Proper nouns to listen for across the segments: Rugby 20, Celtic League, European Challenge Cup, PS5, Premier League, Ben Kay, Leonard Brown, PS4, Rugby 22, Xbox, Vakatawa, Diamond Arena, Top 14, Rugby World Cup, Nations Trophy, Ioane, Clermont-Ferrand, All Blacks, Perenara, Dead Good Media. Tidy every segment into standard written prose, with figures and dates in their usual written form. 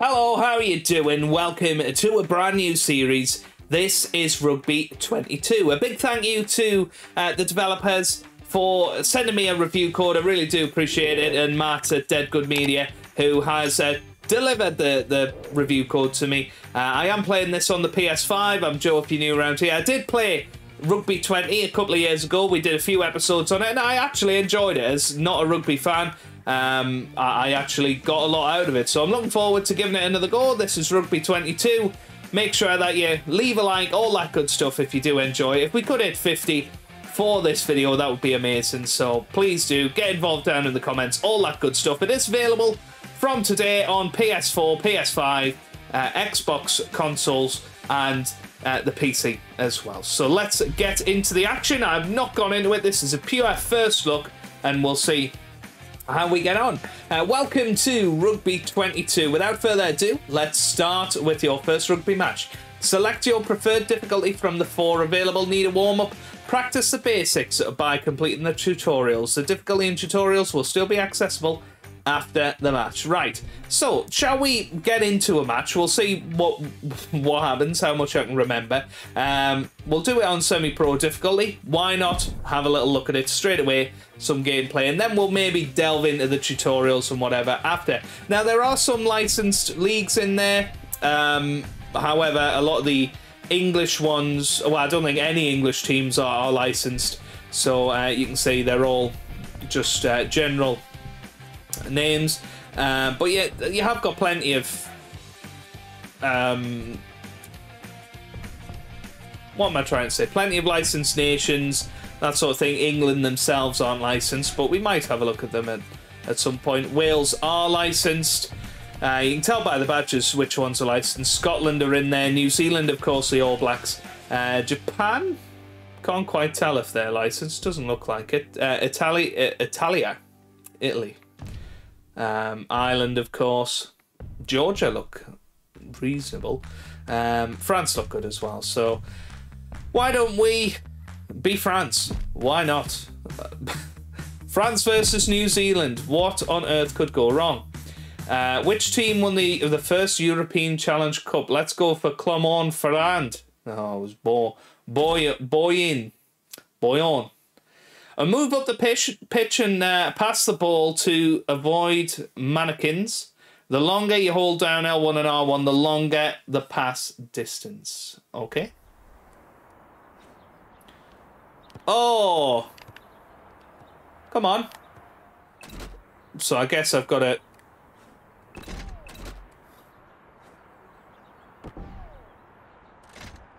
Hello, how are you doing? Welcome to a brand new series. This is Rugby 22. A big thank you to the developers for sending me a review code. I really do appreciate it. And Matt at Dead Good Media, who has delivered the review code to me. I am playing this on the PS5. I'm Joe, if you're new around here. I did play Rugby 20 a couple of years ago. We did a few episodes on it, and I actually enjoyed it. As not a rugby fan, I actually got a lot out of it, so I'm looking forward to giving it another go. This is Rugby 22. Make sure that you leave a like, all that good stuff if you do enjoy it. If we could hit 50 for this video, that would be amazing, so please do get involved down in the comments, all that good stuff. It is available from today on PS4, PS5, Xbox consoles, and the PC as well. So let's get into the action. I've not gone into it. This is a pure first look, and we'll see how we get on. Welcome to Rugby 22. Without further ado, let's start with your first rugby match. Select your preferred difficulty from the four available. Need a warm-up? Practice the basics by completing the tutorials. The difficulty and tutorials will still be accessible after the match. Right, so shall we get into a match? We'll see what happens, how much I can remember. We'll do it on semi-pro difficulty. Why not have a little look at it straight away, some gameplay, and then we'll maybe delve into the tutorials and whatever after. Now, there are some licensed leagues in there. However, a lot of the English ones, well, I don't think any English teams are licensed, so you can see they're all just general names, but yeah, you have got plenty of plenty of licensed nations, that sort of thing. England themselves aren't licensed, but we might have a look at them at some point. Wales are licensed. You can tell by the badges which ones are licensed. Scotland are in there, New Zealand, of course, the All Blacks, Japan, can't quite tell if they're licensed, doesn't look like it. Italy, Ireland, of course. Georgia look reasonable. France look good as well. So why don't we be France? Why not? France versus New Zealand. What on earth could go wrong? Which team won the first European Challenge Cup? Let's go for Clermont-Ferrand. Oh, it was Boyon. Move up the pitch and pass the ball to avoid mannequins. The longer you hold down L1 and R1, the longer the pass distance. Okay. Oh! Come on. So I guess I've got to...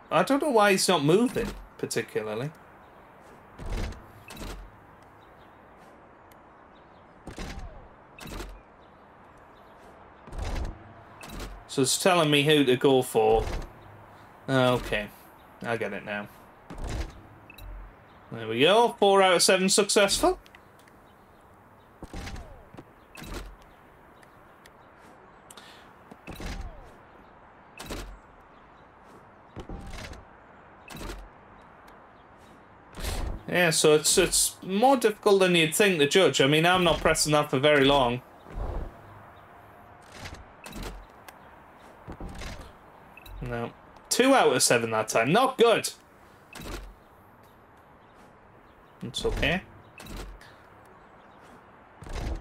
I don't know why he's not moving, particularly. So it's telling me who to go for. Okay, I get it now. There we go, 4 out of 7 successful. Yeah, so it's more difficult than you'd think to judge. I mean, I'm not pressing that for very long. No. 2 out of 7 that time. Not good. It's okay.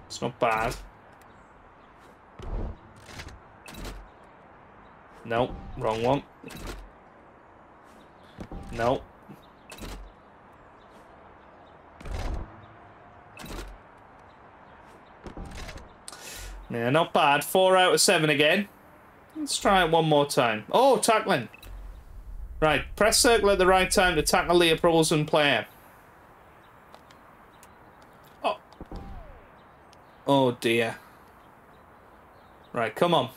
It's not bad. No, wrong one. No. Yeah, not bad. 4 out of 7 again. Let's try it one more time. Oh, tackling. Right, press circle at the right time to tackle the opposing player. Oh. Oh, dear. Right, come on.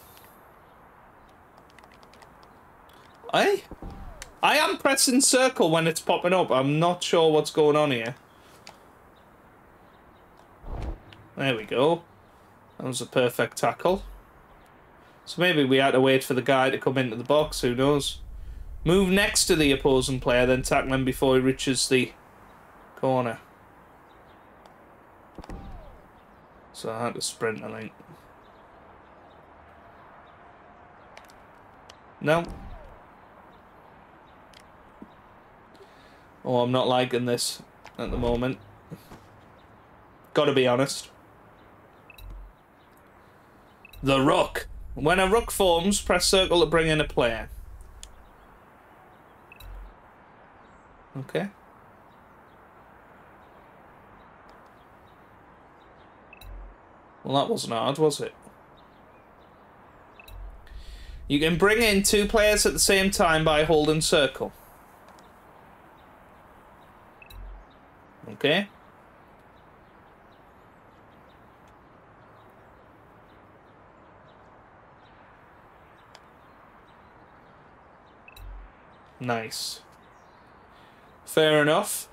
I am pressing circle when it's popping up. I'm not sure what's going on here. There we go. That was a perfect tackle. So maybe we had to wait for the guy to come into the box, who knows. Move next to the opposing player, then tackle him before he reaches the corner. So I had to sprint, I think. No. Oh, I'm not liking this at the moment. Gotta be honest. The ruck. When a ruck forms, press circle to bring in a player. Okay. Well, that wasn't hard, was it? You can bring in two players at the same time by holding circle. Okay. Nice. Fair enough.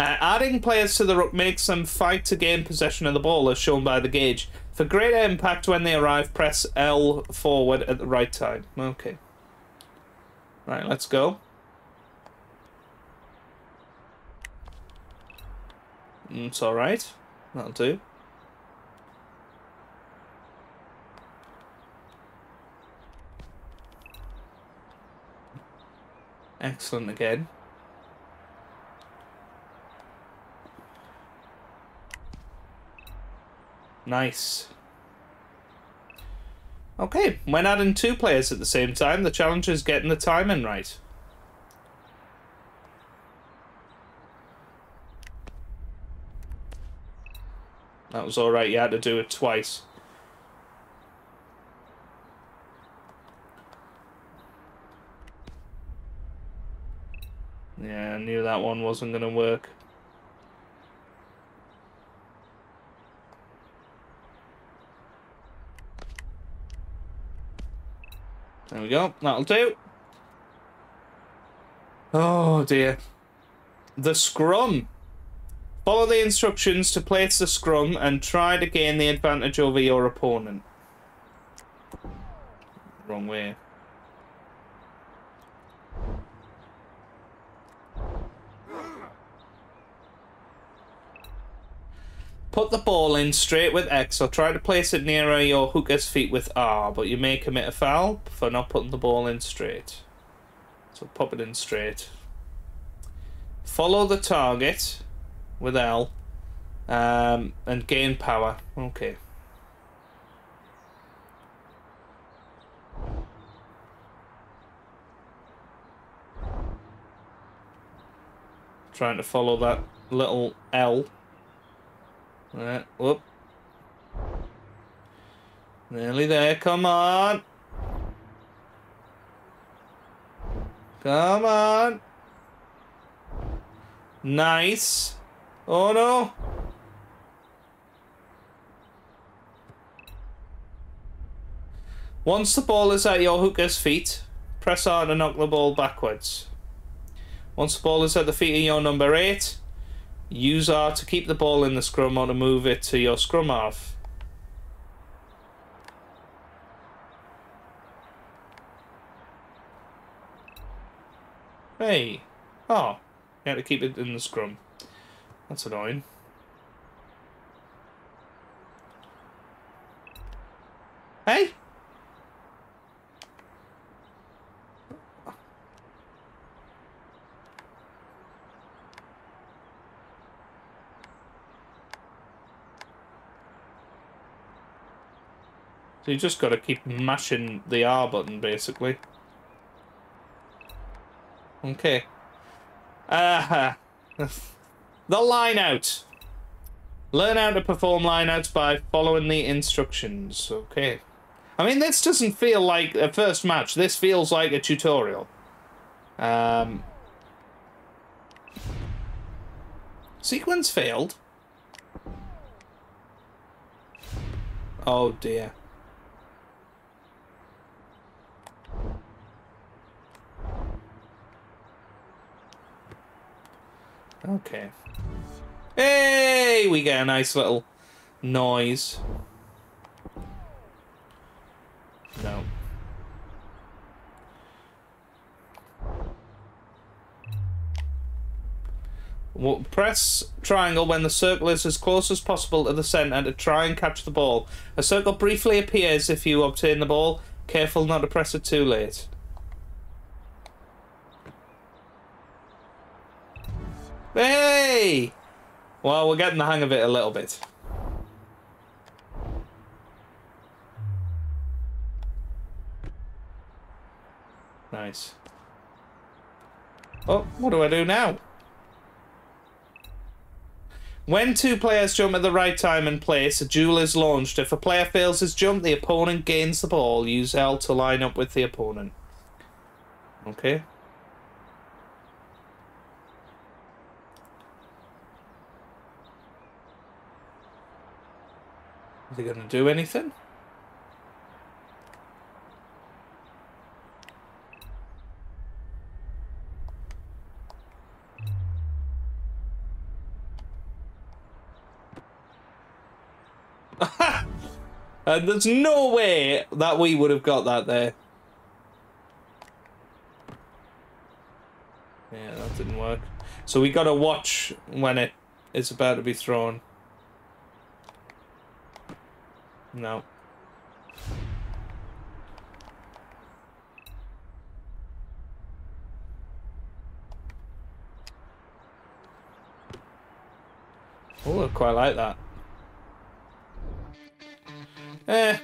Adding players to the ruck makes them fight to gain possession of the ball, as shown by the gauge. For greater impact when they arrive, press L forward at the right time. Okay. Right, let's go. It's alright. That'll do. Excellent again. Nice. Okay, when adding two players at the same time, the challenge is getting the timing right. That was alright, you had to do it twice. Yeah, I knew that one wasn't going to work. There we go. That'll do. Oh, dear. The scrum. Follow the instructions to place the scrum and try to gain the advantage over your opponent. Wrong way. Put the ball in straight with X or try to place it nearer your hooker's feet with R, but you may commit a foul for not putting the ball in straight. So pop it in straight. Follow the target with L and gain power. Okay. Trying to follow that little L. Right, whoop. Nearly there, come on. Come on. Nice. Oh no. Once the ball is at your hooker's feet, press R to knock the ball backwards. Once the ball is at the feet of your number 8, use R to keep the ball in the scrum or to move it to your scrum half. Hey. Oh. You had to keep it in the scrum. That's annoying. Hey! So you just got to keep mashing the R button, basically. Okay. The line out. Learn how to perform line outs by following the instructions. Okay. I mean, this doesn't feel like a first match. This feels like a tutorial. Sequence failed. Oh, dear. Okay. Hey, we get a nice little noise. No. Well, press triangle when the circle is as close as possible to the centre to try and catch the ball. A circle briefly appears if you obtain the ball. Careful not to press it too late. Hey! Well, we're getting the hang of it a little bit. Nice. Oh, what do I do now? When two players jump at the right time and place, a duel is launched. If a player fails his jump, the opponent gains the ball. Use L to line up with the opponent. Okay. Are they going to do anything? And there's no way that we would have got that there. Yeah, that didn't work. So we got to watch when it is about to be thrown. No. Oh, I quite like that. Eh.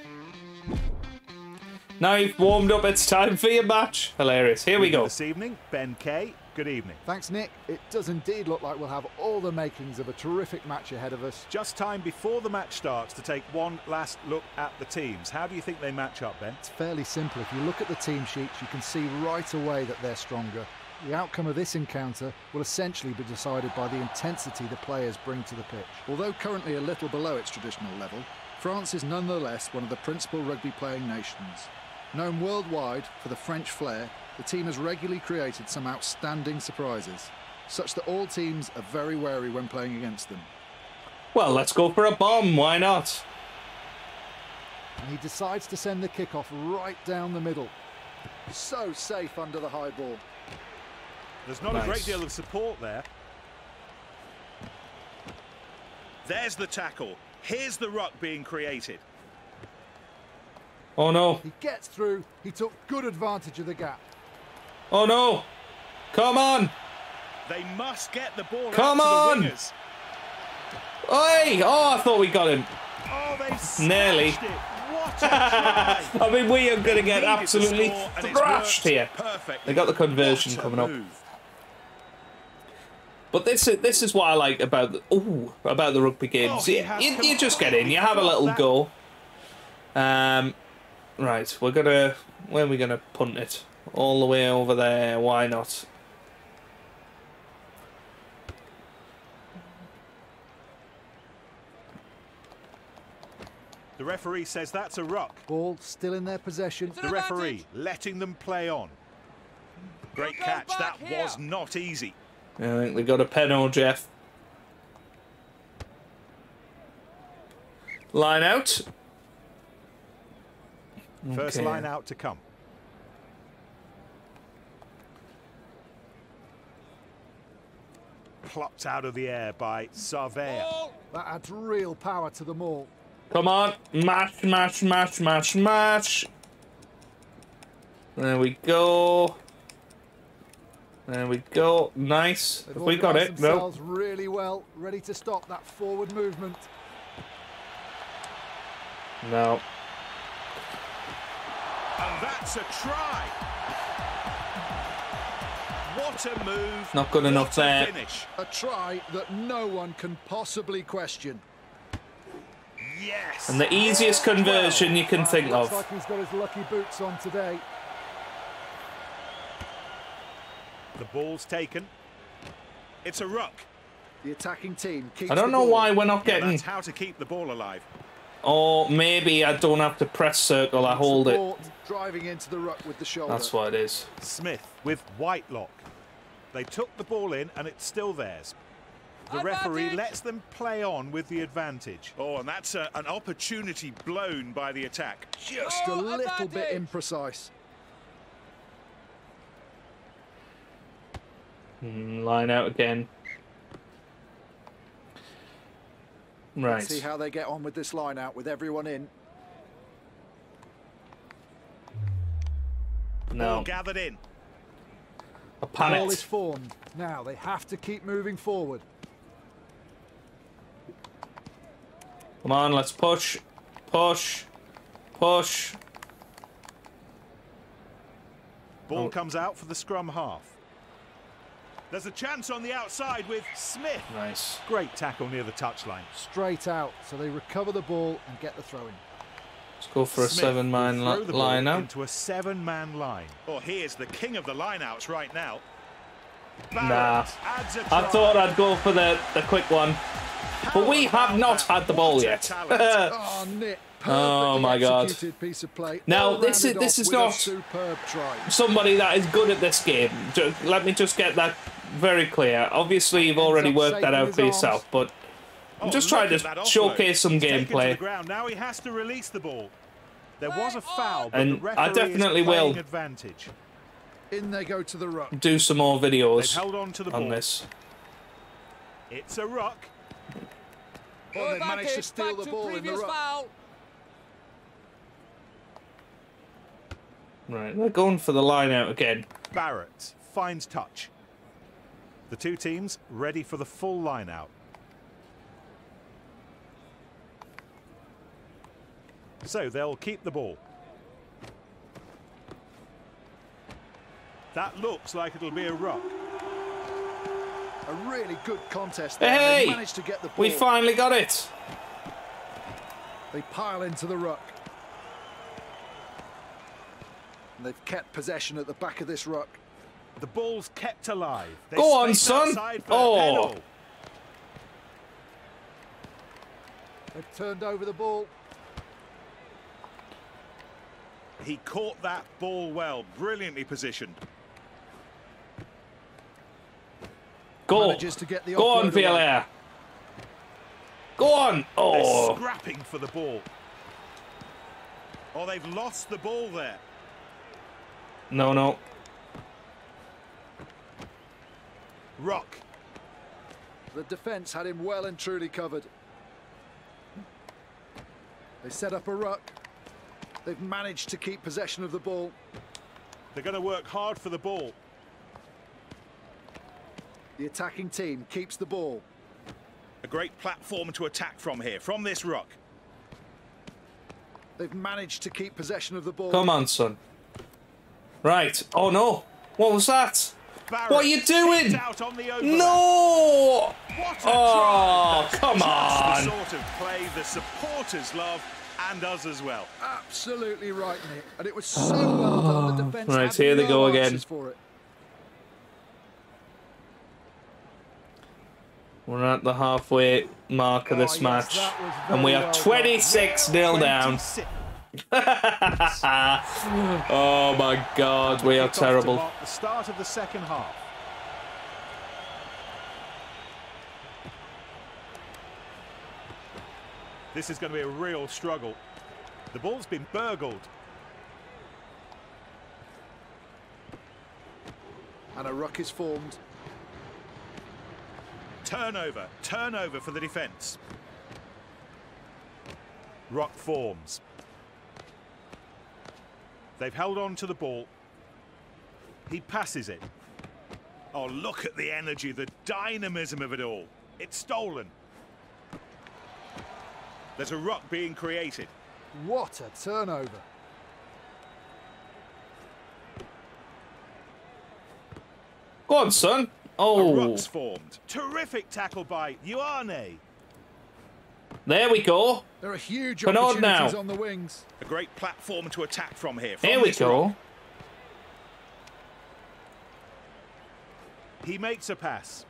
Now you've warmed up, it's time for your match. Hilarious. Here we go. This evening, Ben Kay. Good evening. Thanks, Nick. It does indeed look like we'll have all the makings of a terrific match ahead of us. Just time before the match starts to take one last look at the teams. How do you think they match up, Ben? It's fairly simple. If you look at the team sheets, you can see right away that they're stronger. The outcome of this encounter will essentially be decided by the intensity the players bring to the pitch. Although currently a little below its traditional level, France is nonetheless one of the principal rugby-playing nations. Known worldwide for the French flair, the team has regularly created some outstanding surprises, such that all teams are very wary when playing against them. Well, let's go for a bomb, why not? And he decides to send the kickoff right down the middle. So safe under the high ball. There's not a great deal of support there. There's the tackle. Here's the ruck being created. Oh no. He gets through. He took good advantage of the gap. Oh no. Come on. They must get the ball. Come on. To the wingers. Oi. Oh, I thought we got him. Oh, they nearly. It. What a try. I mean, we are going to get absolutely thrashed here. Perfect. They got the conversion coming up. But this is what I like about the rugby games. You just get in, you have a little go. Right, we're gonna where are we gonna punt it? All the way over there. Why not? The referee says that's a ruck. Ball still in their possession. The referee letting them play on. Great catch. That was not easy. I think they got a penalty, Jeff. Line out. Okay. First line out to come. Plucked out of the air by Sarvea. That adds real power to the maul. Come on. Mash, mash, mash, mash, mash. There we go. There we go. Nice. Have we got it? No. Really well, ready to stop that forward movement. No. And that's a try. What a move. Not good enough there. Finish. A try that no one can possibly question. Yes. And the easiest conversion you can think of. Looks like he's got his lucky boots on today. The ball's taken. It's a ruck. The attacking team keeps I don't know why we're not getting that's how to keep the ball alive. Or maybe I don't have to press circle, I hold it. Driving into the ruck with the shoulder. That's what it is. Smith with Whitelock. They took the ball in and it's still theirs. The referee lets them play on with the advantage. Oh, and that's an opportunity blown by the attack. Just a little bit imprecise. Line out again. Right. Let's see how they get on with this line out with everyone in. No. Ball gathered in. A panic. Ball is formed. Now they have to keep moving forward. Come on, let's push. Push. Push. Ball comes out for the scrum half. There's a chance on the outside with Smith. Nice. Great tackle near the touchline. Straight out, so they recover the ball and get the throw in. Let's go for a seven-man line out. Into a seven-man line. Oh, he is the king of the line-outs right now. Barrett I thought I'd go for the quick one. But we have not had the ball yet. Oh, Nick. Oh my God! Now this is not somebody that is good at this game. Let me just get that very clear. Obviously, you've already worked that out for yourself, but I'm just trying to showcase some gameplay. Now he has to release the ball. There was a foul, and I definitely will do some more videos on this. It's a ruck. They managed to steal the ball in the ruck. Right, they're going for the line out again. Barrett finds touch. The two teams ready for the full line out. So they'll keep the ball. That looks like it'll be a rock. A really good contest. Hey! They managed to get the ball. We finally got it. They pile into the ruck. They've kept possession at the back of this ruck. The ball's kept alive. They go on, son. Oh. They've turned over the ball. He caught that ball well. Brilliantly positioned. Go. Go on, Villar. Go on. Oh. They're scrapping for the ball. Oh, they've lost the ball there. No, no. Rock. The defence had him well and truly covered. They set up a ruck. They've managed to keep possession of the ball. They're going to work hard for the ball. The attacking team keeps the ball. A great platform to attack from here, from this ruck. They've managed to keep possession of the ball. Come on, son. Right. Oh no! What was that? Barrett, what are you doing? No! Oh, come on! The sort of play the supporters love and us as well. Absolutely right, Nick. And it was so well done. The defense had no answers for it. Right, here they go again. We're at the halfway mark of this match, and we are 26-0 down. Oh my God, we are terrible. The start of the second half. This is going to be a real struggle. The ball's been burgled. And a ruck is formed. Turnover, turnover for the defence. Ruck forms. They've held on to the ball. He passes it. Oh, look at the energy, the dynamism of it all. It's stolen. There's a ruck being created. What a turnover. Go on, son. Oh. A ruck's formed. Terrific tackle by Ioane. There we go. There are huge opportunities now. On the wings. A great platform to attack from here. Here we go. He makes a pass.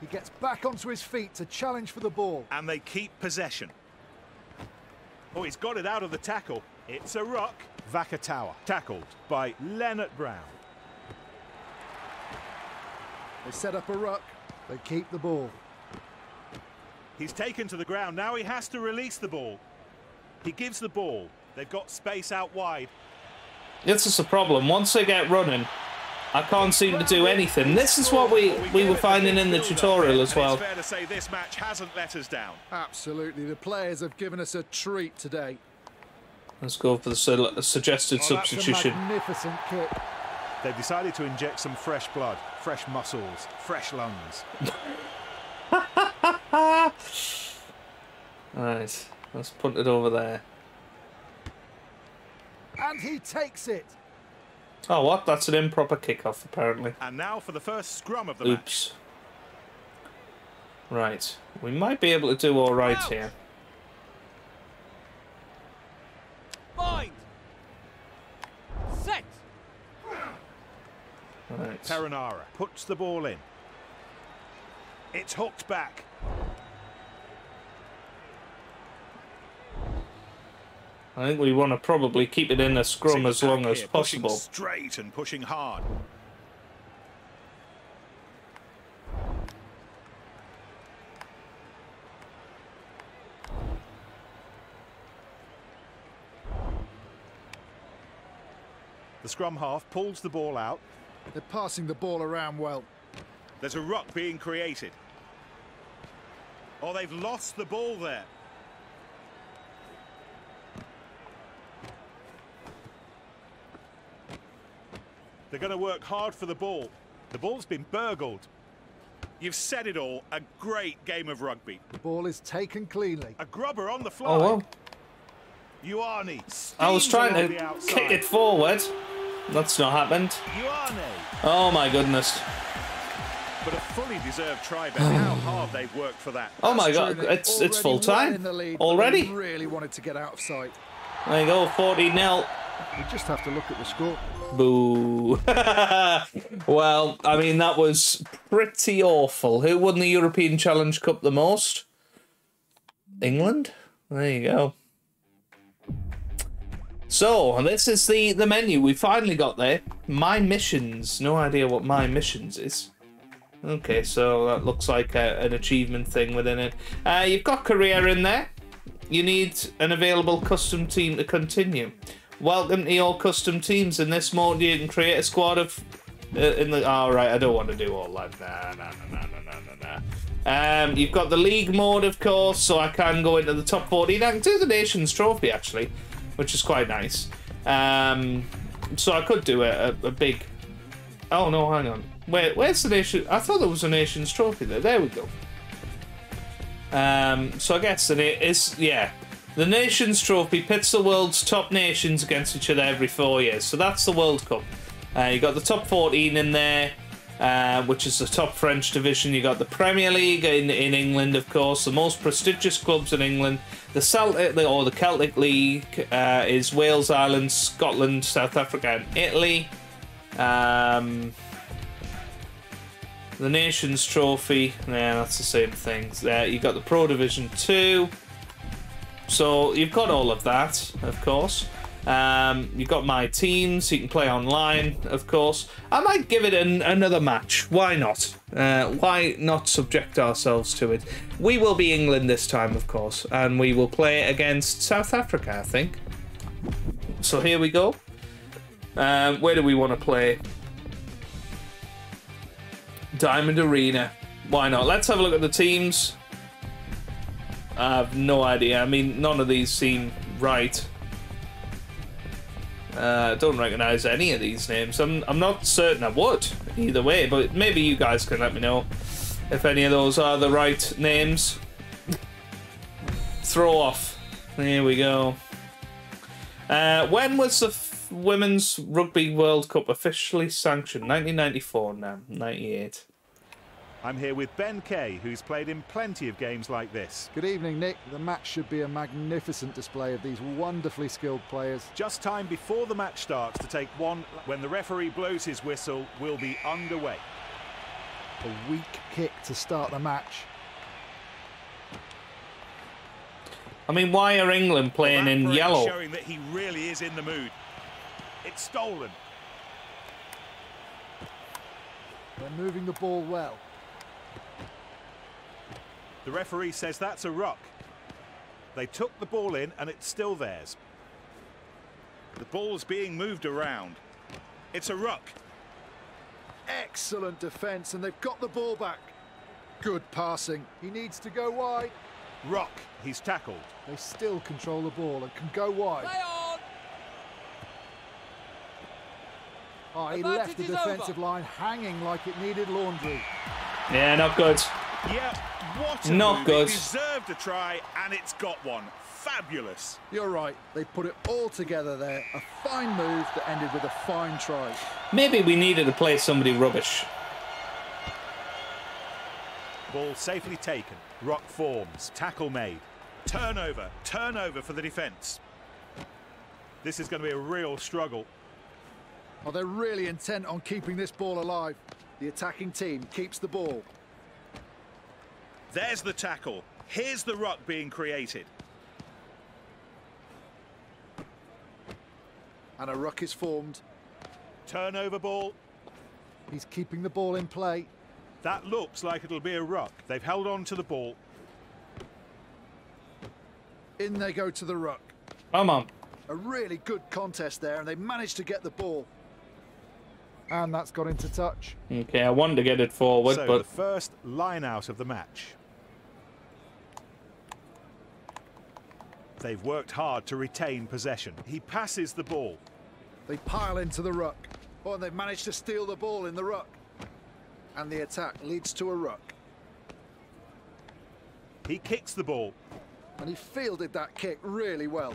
He gets back onto his feet to challenge for the ball. And they keep possession. Oh, he's got it out of the tackle. It's a ruck. Vakatawa tackled by Leonard Brown. They set up a ruck. They keep the ball. He's taken to the ground. Now he has to release the ball. He gives the ball. They've got space out wide. This is the problem. Once they get running, I can't seem to do anything. This is what we were finding in the tutorial as well. It's fair to say this match hasn't let us down. Absolutely. The players have given us a treat today. Let's go for the suggested substitution. That's a magnificent kick. They've decided to inject some fresh blood, fresh muscles, fresh lungs. Right, let's punt it over there. And he takes it. Oh, what? That's an improper kickoff, apparently. And now for the first scrum of the match. Right, we might be able to do all right here. Bind. Set. Right. Perenara puts the ball in. It's hooked back. I think we want to probably keep it in a scrum as long as possible. Pushing straight and pushing hard. The scrum half pulls the ball out. They're passing the ball around well. There's a ruck being created. Oh, they've lost the ball there. They're going to work hard for the ball. The ball's been burgled. You've said it all. A great game of rugby. The ball is taken cleanly. A grubber on the fly. Oh, well. Ioane. I was trying to kick it forward. That's not happened. Ioane. Oh, my goodness. But a fully deserved try, but how hard they've worked for that. Oh, my God. It's full time. Already? They really wanted to get out of sight. There you go. 40-0. You just have to look at the score. Boo. Well, I mean, that was pretty awful. Who won the European Challenge Cup the most? England? There you go. So, this is the menu. We finally got there. My missions. No idea what my missions is. Okay, so that looks like an achievement thing within it. You've got career in there. You need an available custom team to continue. Welcome to your custom teams. In this mode, you can create a squad of... all right, I don't want to do all that. Nah. You've got the league mode, of course, so I can go into the top 14. I can do the Nations Trophy, actually, which is quite nice. So I could do a big... Oh, no, hang on. Wait, where's the Nation? I thought there was a Nations Trophy there. There we go. So I guess it is... Yeah. The Nations Trophy pits the world's top nations against each other every 4 years. So that's the World Cup. You've got the Top 14 in there, which is the top French division. You've got the Premier League in England, of course. The most prestigious clubs in England. The Celtic, or the Celtic League is Wales, Ireland, Scotland, South Africa and Italy. The Nations Trophy, yeah, that's the same thing. You've got the Pro Division 2. So you've got all of that, of course. You've got my teams. You can play online, of course. I might give it another match. Why not? Why not subject ourselves to it? We will be England this time, of course, and we will play against South Africa, I think. So here we go. Where do we want to play? Diamond Arena. Why not? Let's have a look at the teams. I have no idea. I mean, none of these seem right. I don't recognise any of these names. I'm not certain I would, either way, but maybe you guys can let me know if any of those are the right names. Throw off. There we go. When was the Women's Rugby World Cup officially sanctioned? 1994 now, 98. I'm here with Ben Kay, who's played in plenty of games like this. Good evening, Nick. The match should be a magnificent display of these wonderfully skilled players. Just time before the match starts to take one. When the referee blows his whistle, we'll be underway. A weak kick to start the match. I mean, why are England playing in yellow? Showing that he really is in the mood. It's stolen. They're moving the ball well. The referee says that's a ruck. They took the ball in and it's still theirs. The ball's being moved around. It's a ruck. Excellent defence, and they've got the ball back. Good passing. He needs to go wide. Ruck. He's tackled. They still control the ball and can go wide. Play on. Oh, he left the defensive line hanging like it needed laundry. Yeah, not good. Yeah, what a move. He deserved a try, and it's got one. Fabulous. You're right. They put it all together there. A fine move that ended with a fine try. Maybe we needed to play somebody rubbish. Ball safely taken. Rock forms. Tackle made. Turnover. Turnover for the defence. This is going to be a real struggle. Oh, they're really intent on keeping this ball alive. The attacking team keeps the ball. There's the tackle. Here's the ruck being created. And a ruck is formed. Turnover ball. He's keeping the ball in play. That looks like it'll be a ruck. They've held on to the ball. In they go to the ruck. Come on. A really good contest there, and they managed to get the ball. And that's got into touch. Okay, I wanted to get it forward, so but the first line out of the match. They've worked hard to retain possession. He passes the ball. They pile into the ruck. Oh, and they've managed to steal the ball in the ruck. And the attack leads to a ruck. He kicks the ball. And he fielded that kick really well.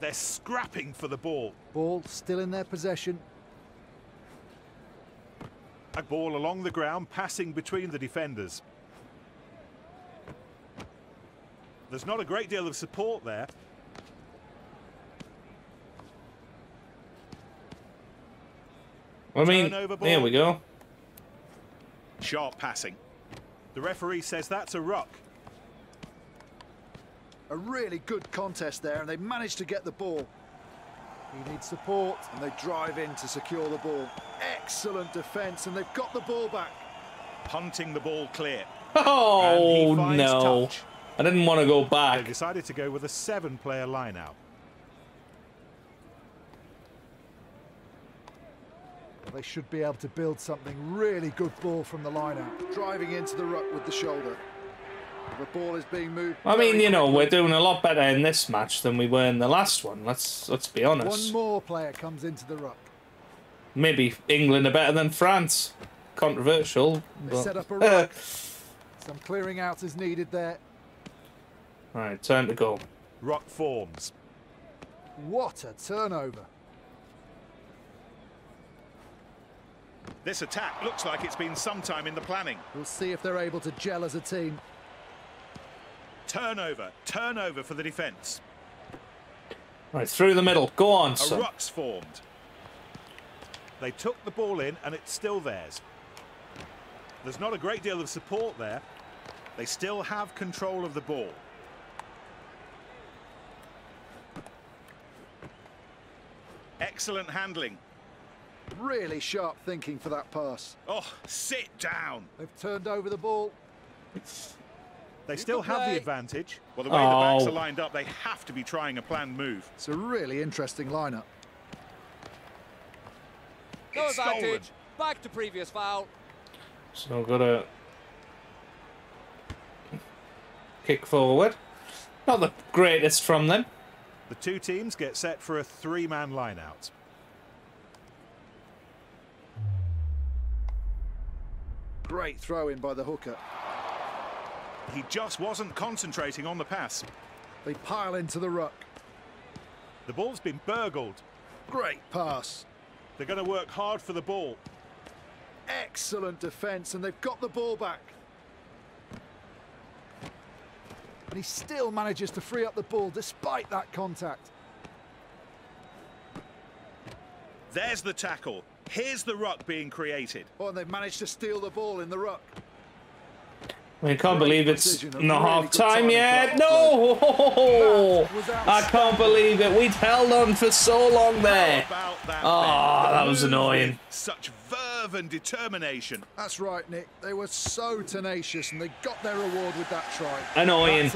They're scrapping for the ball. Ball still in their possession. A ball along the ground, passing between the defenders. There's not a great deal of support there. I mean, there we go. Sharp passing. The referee says that's a ruck. A really good contest there, and they managed to get the ball. He needs support, and they drive in to secure the ball. Excellent defence, and they've got the ball back. Punting the ball clear. Oh, no. Touch. I didn't want to go back. They decided to go with a seven-player line-out. They should be able to build something. Really good ball from the line-out. Driving into the ruck with the shoulder. The ball is being moved. I mean, you know, we're doing a lot better in this match than we were in the last one. Let's be honest. One more player comes into the ruck. Maybe England are better than France. Controversial. They set up a ruck. Some clearing out is needed there. Right, time to go. Ruck forms. What a turnover. This attack looks like it's been some time in the planning. We'll see if they're able to gel as a team. Turnover. Turnover for the defence. Right, through the middle. Go on, son. A ruck's formed. They took the ball in, and it's still theirs. There's not a great deal of support there. They still have control of the ball. Excellent handling. Really sharp thinking for that pass. Oh, sit down. They've turned over the ball. They still have the advantage. Well, the way the backs are lined up, they have to be trying a planned move. It's a really interesting lineup. No advantage. Back to previous foul. So I've got to kick forward. Not the greatest from them. The two teams get set for a three-man line-out. Great throw-in by the hooker. He just wasn't concentrating on the pass. They pile into the ruck. The ball's been burgled. Great pass. They're going to work hard for the ball. Excellent defence, and they've got the ball back. And he still manages to free up the ball despite that contact. There's the tackle. Here's the ruck being created. Oh, and they've managed to steal the ball in the ruck. I can't believe it's not half-time yet. No! I can't believe it. We'd held on for so long there. Oh, that was annoying. Such verve and determination. That's right, Nick. They were so tenacious, and they got their reward with that try. Annoying.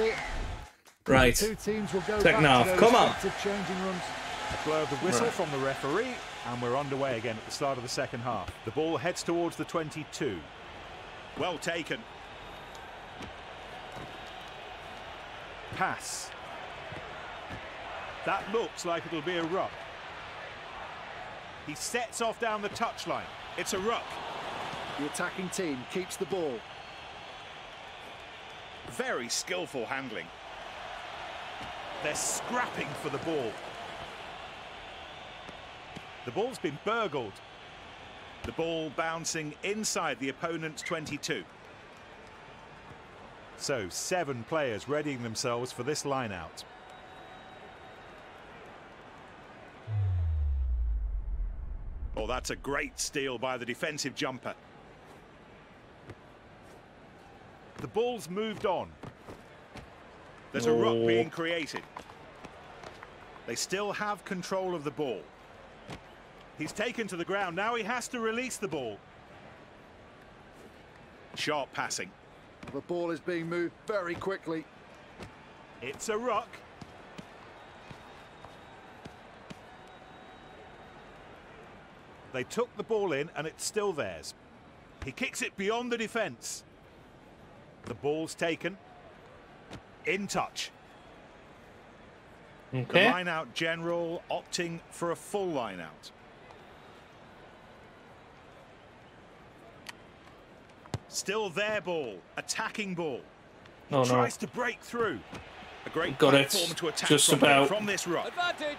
Right. Second half. Come on. A blow of the whistle from the referee, and we're underway again at the start of the second half. The ball heads towards the 22. Well taken. Pass. That looks like it'll be a ruck. He sets off down the touchline. It's a ruck. The attacking team keeps the ball. Very skillful handling. They're scrapping for the ball. The ball's been burgled. The ball bouncing inside the opponent's 22. So, 7 players readying themselves for this line-out. Oh, that's a great steal by the defensive jumper. The ball's moved on. There's a ruck being created. They still have control of the ball. He's taken to the ground. Now he has to release the ball. Sharp passing. The ball is being moved very quickly. It's a ruck. They took the ball in and it's still theirs. He kicks it beyond the defence. The ball's taken. In touch. Okay. The line-out general opting for a full line-out. Still their ball. Attacking ball. He tries to break through. A great platform to attack just about from this ruck. Advantage.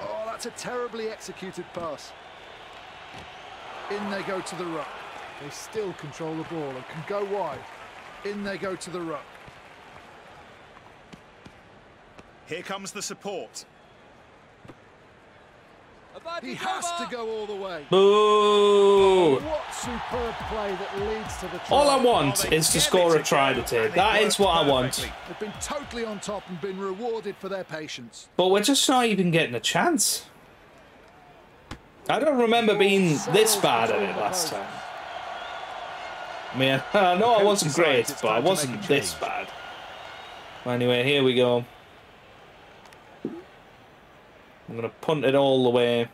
Oh, that's a terribly executed pass. In they go to the ruck. They still control the ball and can go wide. In they go to the ruck. Here comes the support. He has to go all the way. Boo! What superb play that leads to the try. All I want is to score a try today. That is what I want. They've been totally on top and been rewarded for their patience. But we're just not even getting a chance. I don't remember being this bad at it last time. I mean, I know I wasn't great, but I wasn't this bad. Anyway, here we go. I'm going to punt it all the way.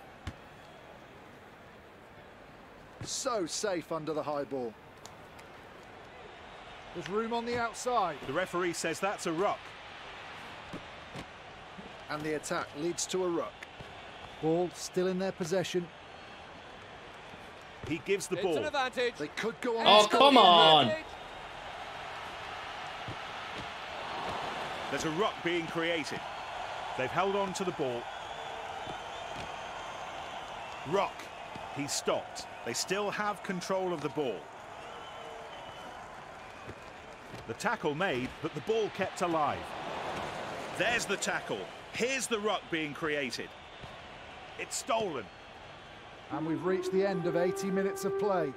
So safe under the high ball. There's room on the outside. The referee says that's a ruck. And the attack leads to a ruck. Ball still in their possession. He gives the ball. It's an advantage. They could go on. Oh, come on. There's a ruck being created. They've held on to the ball. Rock. He's stopped. They still have control of the ball. The tackle made, but the ball kept alive. There's the tackle. Here's the ruck being created. It's stolen. And we've reached the end of 80 minutes of play.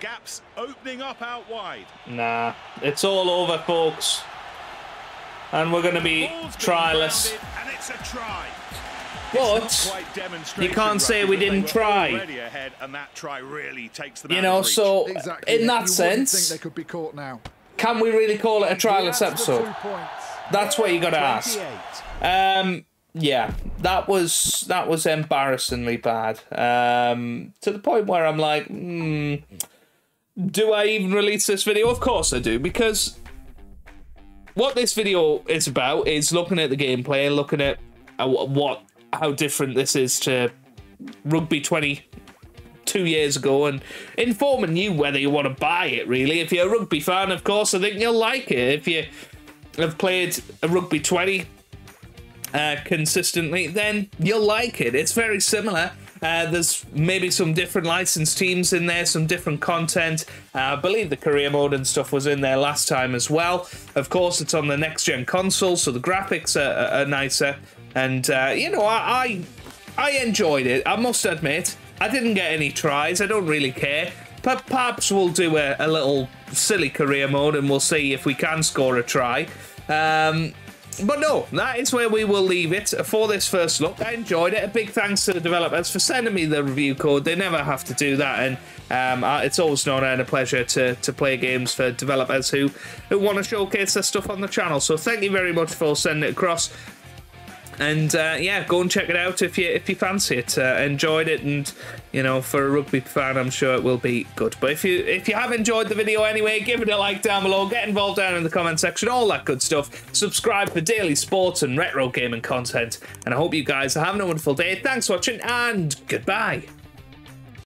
Gaps opening up out wide. Nah, it's all over, folks. And we're going to be trialless. And it's a try. But you can't say we didn't try. You know, so in that sense, can we really call it a trialless episode? That's what you got to ask. Yeah, that was embarrassingly bad. To the point where I'm like, do I even release this video? Of course I do, because what this video is about is looking at the gameplay and looking at how different this is to Rugby 20 2 years ago, and informing you whether you want to buy it, really. If you're a rugby fan, of course, I think you'll like it. If you have played a Rugby 20 consistently, then you'll like it. It's very similar. There's maybe some different licensed teams in there, some different content. I believe the career mode and stuff was in there last time as well. Of course, it's on the next-gen console, so the graphics are nicer. And, you know, I enjoyed it, I must admit. I didn't get any tries, I don't really care. But perhaps we'll do a little silly career mode and we'll see if we can score a try. But no, that is where we will leave it for this first look. I enjoyed it. A big thanks to the developers for sending me the review code. They never have to do that, and it's always an honor and a pleasure to play games for developers who want to showcase their stuff on the channel. So thank you very much for sending it across. And yeah, go and check it out if you fancy it. Enjoyed it, and you know, for a rugby fan, I'm sure it will be good. But if you have enjoyed the video anyway, give it a like down below, get involved down in the comment section, all that good stuff. Subscribe for daily sports and retro gaming content. And I hope you guys are having a wonderful day. Thanks for watching, and goodbye.